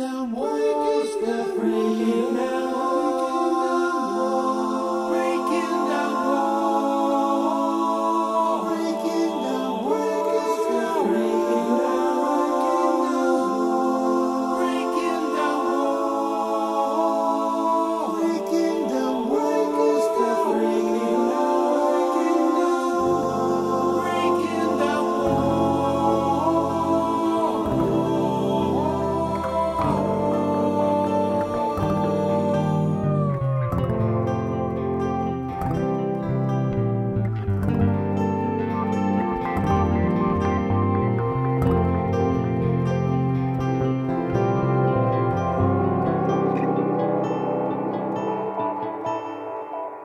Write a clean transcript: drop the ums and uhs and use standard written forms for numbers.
down walls, they're breaking down.